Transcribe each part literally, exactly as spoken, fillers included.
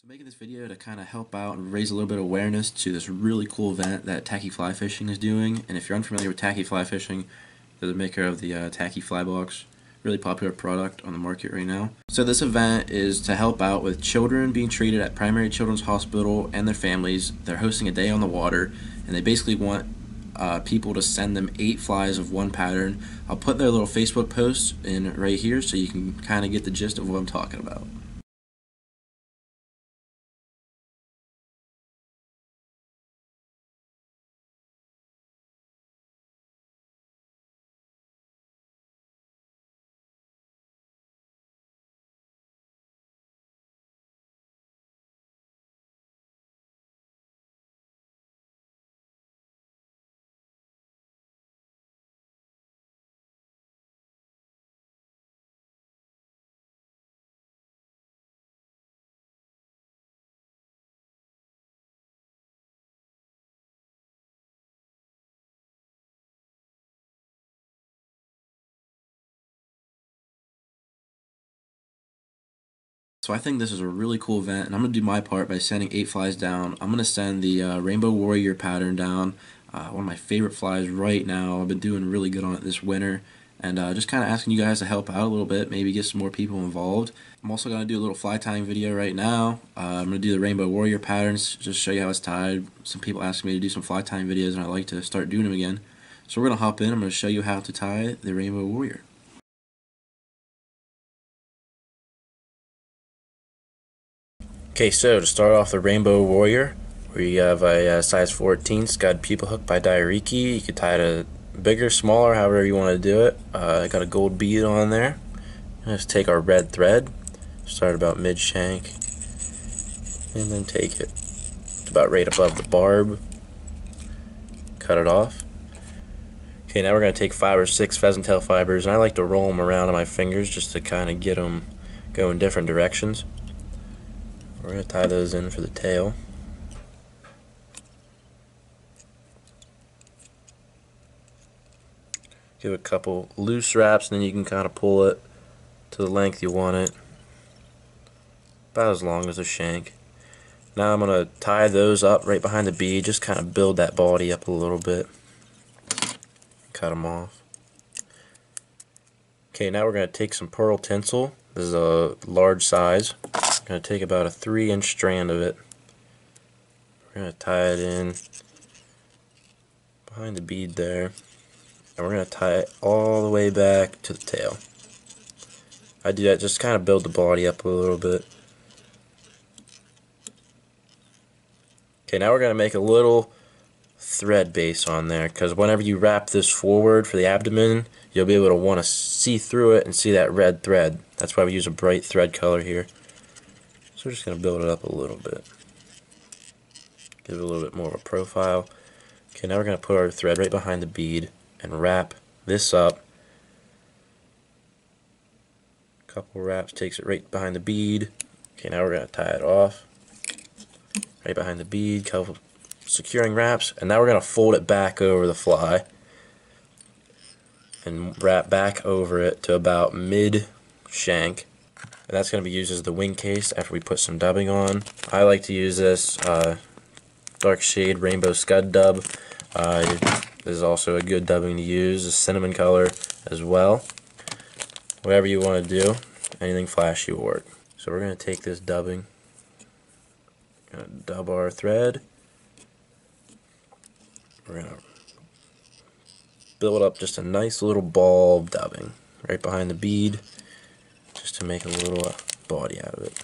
So making this video to kind of help out and raise a little bit of awareness to this really cool event that Tacky Fly Fishing is doing. And if you're unfamiliar with Tacky Fly Fishing, they're the maker of the uh, Tacky Fly Box, really popular product on the market right now. So this event is to help out with children being treated at Primary Children's Hospital and their families. They're hosting a day on the water, and they basically want uh, people to send them eight flies of one pattern. I'll put their little Facebook post in right here so you can kind of get the gist of what I'm talking about. So I think this is a really cool event, and I'm going to do my part by sending eight flies down. I'm going to send the uh, Rainbow Warrior pattern down, uh, one of my favorite flies right now. I've been doing really good on it this winter, and uh, just kind of asking you guys to help out a little bit, maybe get some more people involved. I'm also going to do a little fly tying video right now. Uh, I'm going to do the Rainbow Warrior patterns, just show you how it's tied. Some people asked me to do some fly tying videos, and I'd like to start doing them again. So we're going to hop in. I'm going to show you how to tie the Rainbow Warrior. Okay, so to start off the Rainbow Warrior, we have a uh, size fourteen Scud pupil hook by Daiichi. You could tie it a bigger, smaller, however you want to do it. Uh, I got a gold bead on there. Let's take our red thread, start about mid shank, and then take it about right above the barb. Cut it off. Okay, now we're going to take five or six pheasant tail fibers, and I like to roll them around on my fingers just to kind of get them going different directions. We're going to tie those in for the tail. Give a couple loose wraps, and then you can kind of pull it to the length you want it, about as long as a shank. Now I'm going to tie those up right behind the bead, just kind of build that body up a little bit. Cut them off. Okay, now we're going to take some pearl tinsel. This is a large size. We're going to take about a three inch strand of it. We're going to tie it in behind the bead there, and we're going to tie it all the way back to the tail. I do that just to kind of build the body up a little bit. Okay, now we're going to make a little thread base on there, because whenever you wrap this forward for the abdomen, you'll be able to want to see through it and see that red thread. That's why we use a bright thread color here. So we're just going to build it up a little bit. Give it a little bit more of a profile. Okay, now we're going to put our thread right behind the bead and wrap this up. A couple wraps takes it right behind the bead. Okay, now we're going to tie it off. Right behind the bead, couple securing wraps, and now we're going to fold it back over the fly and wrap back over it to about mid shank. And that's going to be used as the wing case after we put some dubbing on. I like to use this uh, Dark Shade Rainbow Scud Dub. Uh, this is also a good dubbing to use, a cinnamon color as well. Whatever you want to do, anything flashy will work. So we're going to take this dubbing, going to dub our thread. We're going to build up just a nice little ball of dubbing right behind the bead, just to make a little body out of it.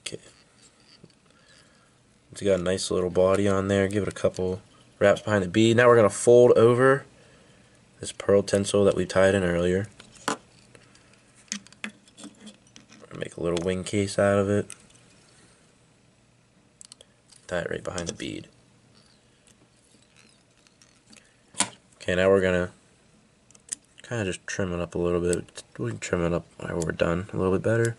Okay. It's got a nice little body on there. Give it a couple wraps behind the bead. Now we're going to fold over this pearl tinsel that we tied in earlier. We're going to make a little wing case out of it. Tie it right behind the bead. Okay, now we're gonna kind of just trim it up a little bit. We can trim it up whenever we're done a little bit better.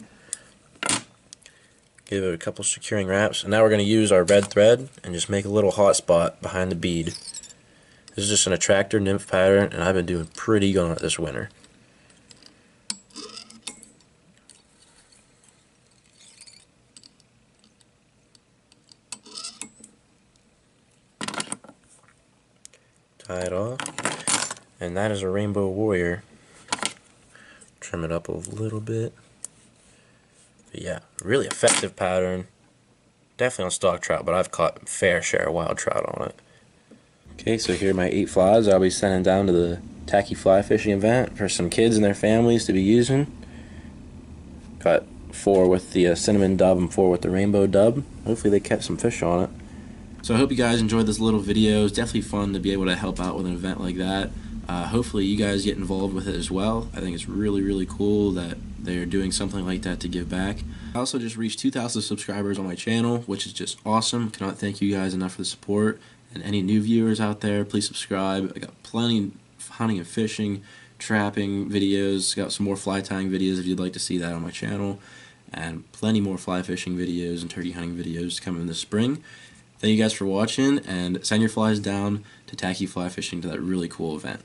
Give it a couple securing wraps, and now we're going to use our red thread and just make a little hot spot behind the bead. This is just an attractor nymph pattern, and I've been doing pretty good on it this winter. Tie it off, and that is a Rainbow Warrior. Trim it up a little bit. But yeah, really effective pattern. Definitely on stock trout, but I've caught a fair share of wild trout on it. Okay, so here are my eight flies I'll be sending down to the Tacky Fly Fishing event for some kids and their families to be using. Got four with the uh, cinnamon dub and four with the rainbow dub. Hopefully they kept some fish on it. So I hope you guys enjoyed this little video. It's definitely fun to be able to help out with an event like that. Uh, hopefully you guys get involved with it as well. I think it's really, really cool that they're doing something like that to give back. I also just reached two thousand subscribers on my channel, which is just awesome. Cannot thank you guys enough for the support. And any new viewers out there, please subscribe. I got plenty of hunting and fishing, trapping videos. Got some more fly tying videos if you'd like to see that on my channel. And plenty more fly fishing videos and turkey hunting videos coming this spring. Thank you guys for watching, and send your flies down to Tacky Fly Fishing to that really cool event.